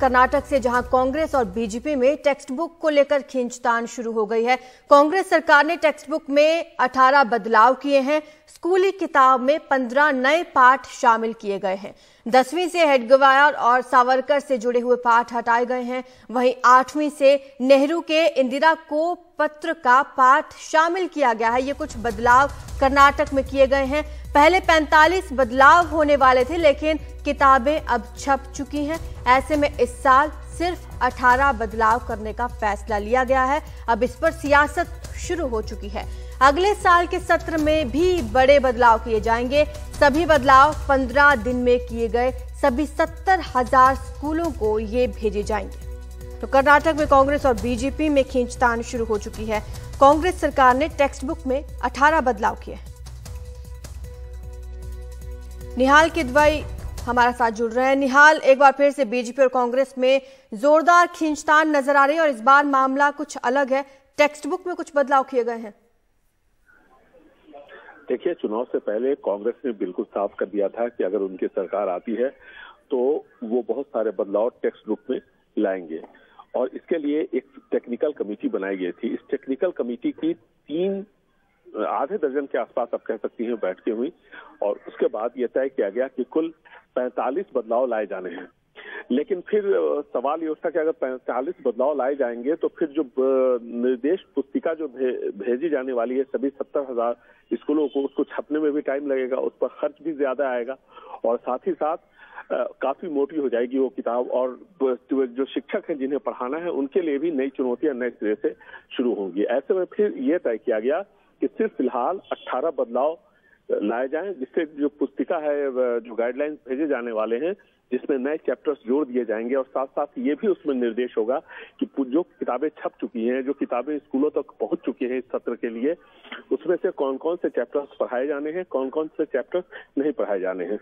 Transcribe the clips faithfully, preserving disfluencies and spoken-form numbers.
कर्नाटक से जहां कांग्रेस और बीजेपी में टेक्स्ट बुक को लेकर खींचतान शुरू हो गई है। कांग्रेस सरकार ने टेक्स्ट बुक में अठारह बदलाव किए हैं। स्कूली किताब में पंद्रह नए पाठ शामिल किए गए हैं। दसवीं से हेडगेवार और सावरकर से जुड़े हुए पाठ हटाए गए हैं। वहीं आठवीं से नेहरू के इंदिरा को पत्र का पाठ शामिल किया गया है। ये कुछ बदलाव कर्नाटक में किए गए हैं। पहले पैंतालीस बदलाव होने वाले थे, लेकिन किताबें अब छप चुकी हैं। ऐसे में इस साल सिर्फ अठारह बदलाव करने का फैसला लिया गया है। अब इस पर सियासत शुरू हो चुकी है। अगले साल के सत्र में भी बड़े बदलाव किए जाएंगे। सभी बदलाव पंद्रह दिन में किए गए। सभी सत्तर हजार स्कूलों को ये भेजे जाएंगे। तो कर्नाटक में कांग्रेस और बीजेपी में खींचतान शुरू हो चुकी है। कांग्रेस सरकार ने टेक्स्ट बुक में अठारह बदलाव किए हैं। नेहल किदवई हमारे साथ जुड़ रहे हैं। निहाल, एक बार फिर से बीजेपी और कांग्रेस में जोरदार खींचतान नजर आ रही है और इस बार मामला कुछ अलग है। टेक्स्ट बुक में कुछ बदलाव किए गए हैं। देखिए, चुनाव से पहले कांग्रेस ने बिल्कुल साफ कर दिया था कि अगर उनकी सरकार आती है तो वो बहुत सारे बदलाव टेक्स्ट बुक में लाएंगे और इसके लिए एक टेक्निकल कमेटी बनाई गई थी। इस टेक्निकल कमेटी की तीन आधे दर्जन के आसपास आप कह सकती हैं बैठकें हुई और उसके बाद यह तय किया गया कि कुल पैंतालीस बदलाव लाए जाने हैं। लेकिन फिर सवाल ये उठा कि अगर पैंतालीस बदलाव लाए जाएंगे तो फिर जो निर्देश पुस्तिका जो भेजी जाने वाली है सभी सत्तर हजार स्कूलों को, उसको छपने में भी टाइम लगेगा, उस पर खर्च भी ज्यादा आएगा और साथ ही साथ काफी मोटी हो जाएगी वो किताब और जो शिक्षक हैं जिन्हें पढ़ाना है उनके लिए भी नई चुनौतियां नए सिरे से शुरू होंगी। ऐसे में फिर ये तय किया गया कि सिर्फ फिलहाल अट्ठारह बदलाव लाए जाएं, जिससे जो पुस्तिका है, जो गाइडलाइंस भेजे जाने वाले हैं जिसमें नए चैप्टर्स जोड़ दिए जाएंगे और साथ साथ ये भी उसमें निर्देश होगा कि जो किताबें छप चुकी हैं, जो किताबें स्कूलों तक पहुंच चुकी हैं इस सत्र के लिए, उसमें से कौन कौन से चैप्टर्स पढ़ाए जाने हैं, कौन कौन से चैप्टर्स नहीं पढ़ाए जाने हैं।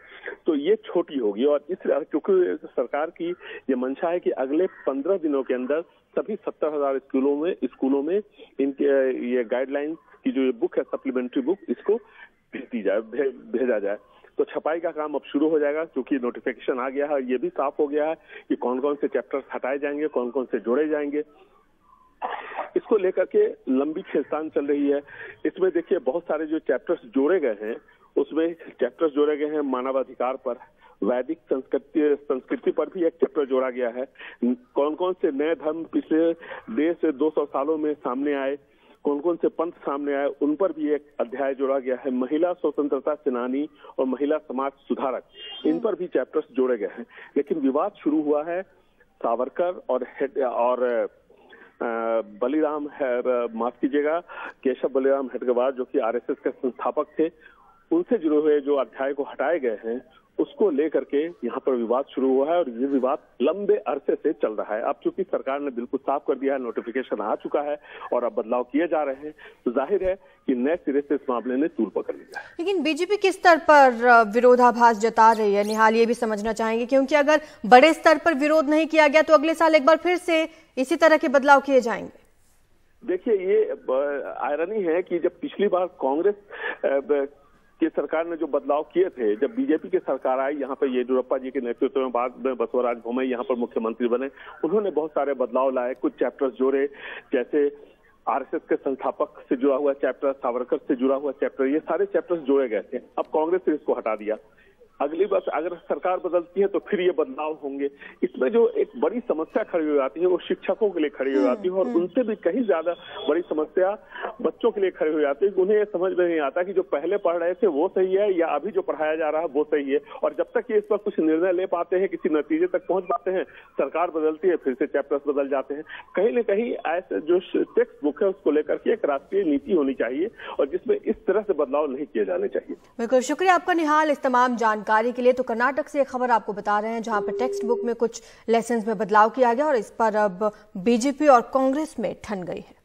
तो ये छोटी होगी और इस क्योंकि सरकार की ये मंशा है कि अगले पंद्रह दिनों के अंदर सभी सत्तर हजार स्कूलों में स्कूलों में इनके ये गाइडलाइंस की जो ये बुक है, सप्लीमेंट्री बुक, इसको भेजी जाए भे, भेजा जाए। तो छपाई का काम अब शुरू हो जाएगा क्योंकि नोटिफिकेशन आ गया है। ये भी साफ हो गया है कि कौन कौन से चैप्टर्स हटाए जाएंगे, कौन कौन से जोड़े जाएंगे। इसको लेकर के लंबी खींचतान चल रही है। इसमें देखिए बहुत सारे जो चैप्टर्स जोड़े गए हैं, उसमें चैप्टर्स जोड़े गए हैं मानवाधिकार पर, वैदिक संस्कृति संस्कृति पर भी एक चैप्टर जोड़ा गया है। कौन कौन से नए धर्म पिछले डेढ़ से दो सौ सालों में सामने आए, कौन कौन से पंथ सामने आए, उन पर भी एक अध्याय जोड़ा गया है। महिला स्वतंत्रता सेनानी और महिला समाज सुधारक, इन पर भी चैप्टर्स जोड़े गए हैं। लेकिन विवाद शुरू हुआ है सावरकर और हेड और बलिराम माफ कीजिएगा केशव बलिराम हेडगेवार, जो कि आरएसएस के संस्थापक थे, उनसे जुड़े हुए जो अध्याय को हटाए गए हैं उसको लेकर के यहाँ पर विवाद शुरू हुआ है और ये विवाद लंबे अरसे से चल रहा है। अब चूंकि सरकार ने बिल्कुल साफ कर दिया है, नोटिफिकेशन आ चुका है और अब बदलाव किए जा रहे हैं, तो जाहिर है कि नए सिरे से इस मामले ने तूल पकड़ लिया है। लेकिन बीजेपी किस स्तर पर विरोधाभास जता रही है, निहाल, ये भी समझना चाहेंगे, क्योंकि अगर बड़े स्तर पर विरोध नहीं किया गया तो अगले साल एक बार फिर से इसी तरह के बदलाव किए जाएंगे। देखिए, ये आयरनी है कि जब पिछली बार कांग्रेस कि सरकार ने जो बदलाव किए थे, जब बीजेपी की सरकार आई, यहाँ पर येदियुरप्पा जी के नेतृत्व में, बाद में बसवराज बोम्मई यहाँ पर मुख्यमंत्री बने, उन्होंने बहुत सारे बदलाव लाए, कुछ चैप्टर्स जोड़े, जैसे आरएसएस के संस्थापक से जुड़ा हुआ चैप्टर, सावरकर से जुड़ा हुआ चैप्टर, ये सारे चैप्टर्स जोड़े गए थे। अब कांग्रेस ने इसको हटा दिया। अगली बार अगर सरकार बदलती है तो फिर ये बदलाव होंगे। इसमें जो एक बड़ी समस्या खड़ी हो जाती है वो शिक्षकों के लिए खड़ी हो जाती है और उनसे भी कहीं ज्यादा बड़ी समस्या बच्चों के लिए खड़ी हो जाती है। उन्हें ये समझ में नहीं आता कि जो पहले पढ़ रहे थे वो सही है या अभी जो पढ़ाया जा रहा है वो सही है। और जब तक ये इस पर कुछ निर्णय ले पाते हैं, किसी नतीजे तक पहुंच पाते हैं, सरकार बदलती है, फिर से चैप्टर्स बदल जाते हैं। कहीं ना कहीं ऐसे जो टेक्स्ट बुक है उसको लेकर के एक राष्ट्रीय नीति होनी चाहिए और जिसमें इस तरह से बदलाव नहीं किए जाने चाहिए। बिल्कुल, शुक्रिया आपका निहाल इस तमाम जानकारी के लिए। तो कर्नाटक से एक खबर आपको बता रहे हैं जहां पर टेक्स्ट बुक में कुछ लेसन में बदलाव किया गया और इस पर अब बीजेपी और कांग्रेस में ठन गई है।